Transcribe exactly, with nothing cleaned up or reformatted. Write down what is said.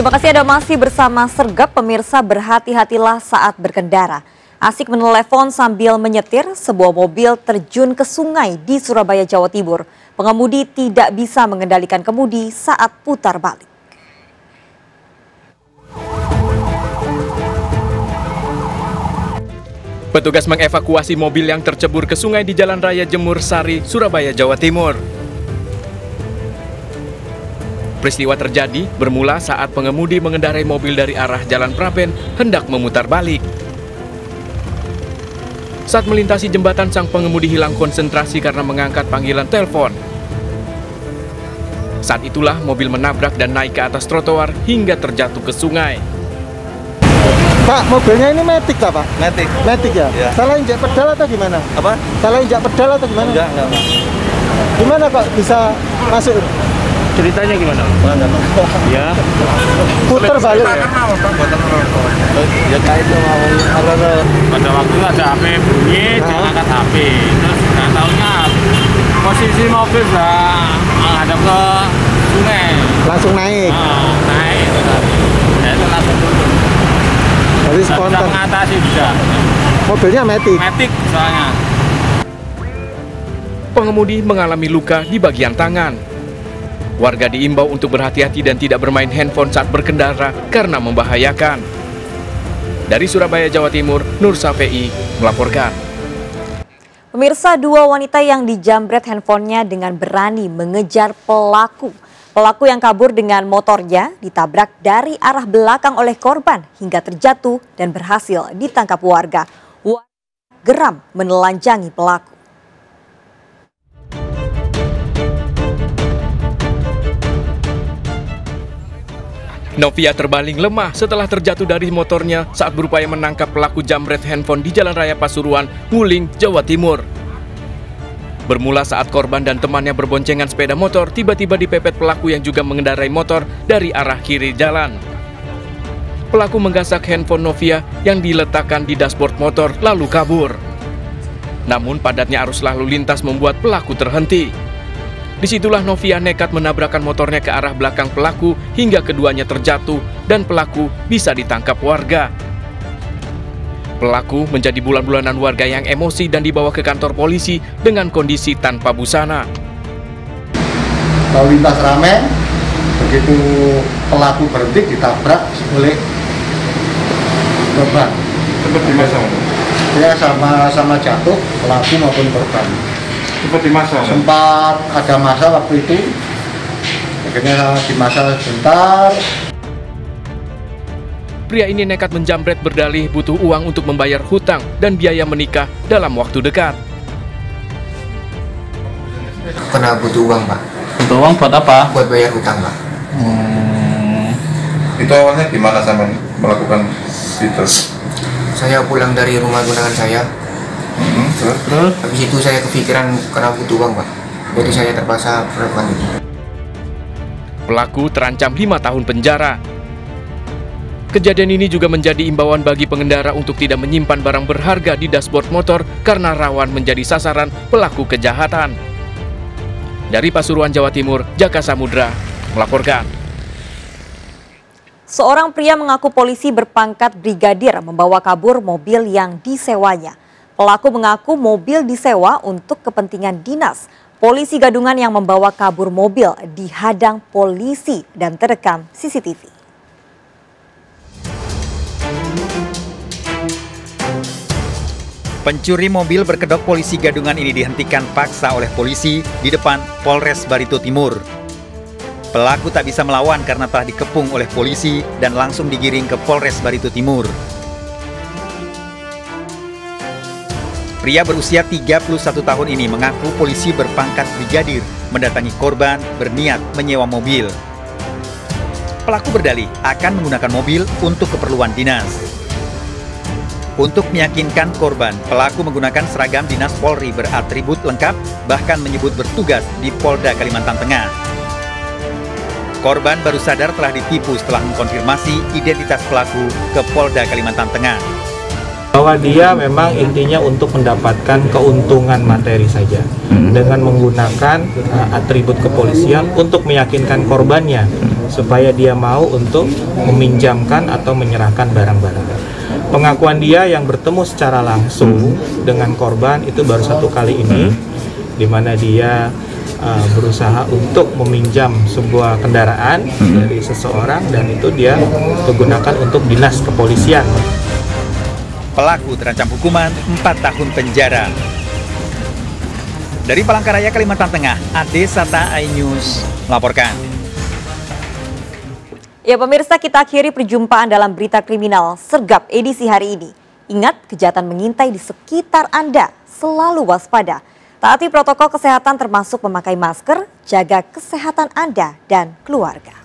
Terima kasih Anda masih bersama Sergap. Pemirsa, berhati-hatilah saat berkendara. Asik menelepon sambil menyetir, sebuah mobil terjun ke sungai di Surabaya, Jawa Timur. Pengemudi tidak bisa mengendalikan kemudi saat putar balik. Petugas mengevakuasi mobil yang tercebur ke sungai di Jalan Raya Jemursari, Surabaya, Jawa Timur. Peristiwa terjadi bermula saat pengemudi mengendarai mobil dari arah Jalan Prapen hendak memutar balik. Saat melintasi jembatan, sang pengemudi hilang konsentrasi karena mengangkat panggilan telepon. Saat itulah mobil menabrak dan naik ke atas trotoar hingga terjatuh ke sungai. Pak, mobilnya ini metik tak, Pak? Metik. Metik ya? Ya. Salah injak pedal atau gimana? Apa? Salah injak pedal atau gimana? Enggak, enggak, Pak. Gimana kok bisa masuk? Ceritanya gimana? Mana? Ya. Putar balik. Ya kayak itu mau ada pada waktu ada H P bunyi, jangan angkat H P. Terus nggak tahunya posisi mobil lah menghadap ke sungai. Langsung naik. Oh, naik. Ya itu langsung turun. Jadi spontan mengatasi bisa. Mobilnya metik. Metik soalnya. Pengemudi mengalami luka di bagian tangan. Warga diimbau untuk berhati-hati dan tidak bermain handphone saat berkendara karena membahayakan. Dari Surabaya, Jawa Timur, Nur Safei melaporkan. Pemirsa, dua wanita yang dijambret handphonenya dengan berani mengejar pelaku. Pelaku yang kabur dengan motornya ditabrak dari arah belakang oleh korban hingga terjatuh dan berhasil ditangkap warga. Warga geram menelanjangi pelaku. Novia terbaling lemah setelah terjatuh dari motornya saat berupaya menangkap pelaku jambret handphone di Jalan Raya Pasuruan, Kulim, Jawa Timur. Bermula saat korban dan temannya berboncengan sepeda motor, tiba-tiba dipepet pelaku yang juga mengendarai motor dari arah kiri jalan. Pelaku menggasak handphone Novia yang diletakkan di dashboard motor lalu kabur. Namun padatnya arus lalu lintas membuat pelaku terhenti. Disitulah Novia nekat menabrakan motornya ke arah belakang pelaku hingga keduanya terjatuh dan pelaku bisa ditangkap warga. Pelaku menjadi bulan-bulanan warga yang emosi dan dibawa ke kantor polisi dengan kondisi tanpa busana. Lalu lintas ramai, begitu pelaku berhenti ditabrak oleh korban. Cepat dimasang. Ya, sama-sama jatuh pelaku maupun korban. Sempat dimasal? Sempat ada masa waktu itu, akhirnya dimasal sebentar. Pria ini nekat menjambret berdalih butuh uang untuk membayar hutang dan biaya menikah dalam waktu dekat. Kenapa butuh uang, Pak? Butuh uang buat apa? Buat bayar hutang, Pak. Hmm. Itu awalnya gimana sama melakukan itu? Saya pulang dari rumah gunakan saya. Hmm, terus, terus. Habis itu saya kepikiran karena butuh uang, Pak. Jadi saya terpaksa melakukan itu. Pelaku terancam lima tahun penjara. Kejadian ini juga menjadi imbauan bagi pengendara untuk tidak menyimpan barang berharga di dashboard motor karena rawan menjadi sasaran pelaku kejahatan. Dari Pasuruan, Jawa Timur, Jaka Samudra melaporkan. Seorang pria mengaku polisi berpangkat brigadir membawa kabur mobil yang disewanya. Pelaku mengaku mobil disewa untuk kepentingan dinas. Polisi gadungan yang membawa kabur mobil dihadang polisi dan terekam C C T V. Pencuri mobil berkedok polisi gadungan ini dihentikan paksa oleh polisi di depan Polres Barito Timur. Pelaku tak bisa melawan karena telah dikepung oleh polisi dan langsung digiring ke Polres Barito Timur. Pria berusia tiga puluh satu tahun ini mengaku polisi berpangkat brigadir mendatangi korban berniat menyewa mobil. Pelaku berdalih akan menggunakan mobil untuk keperluan dinas. Untuk meyakinkan korban, pelaku menggunakan seragam dinas Polri beratribut lengkap, bahkan menyebut bertugas di Polda, Kalimantan Tengah. Korban baru sadar telah ditipu setelah mengkonfirmasi identitas pelaku ke Polda, Kalimantan Tengah. Bahwa dia memang intinya untuk mendapatkan keuntungan materi saja dengan menggunakan uh, atribut kepolisian untuk meyakinkan korbannya supaya dia mau untuk meminjamkan atau menyerahkan barang-barang. Pengakuan dia yang bertemu secara langsung dengan korban itu baru satu kali ini, di mana dia uh, berusaha untuk meminjam sebuah kendaraan dari seseorang dan itu dia digunakan untuk dinas kepolisian. Pelaku terancam hukuman empat tahun penjara. Dari Palangkaraya, Kalimantan Tengah, Ade Sata, iNews melaporkan. Ya pemirsa, kita akhiri perjumpaan dalam berita kriminal Sergap edisi hari ini. Ingat, kejahatan mengintai di sekitar Anda, selalu waspada. Taati protokol kesehatan termasuk memakai masker, jaga kesehatan Anda dan keluarga.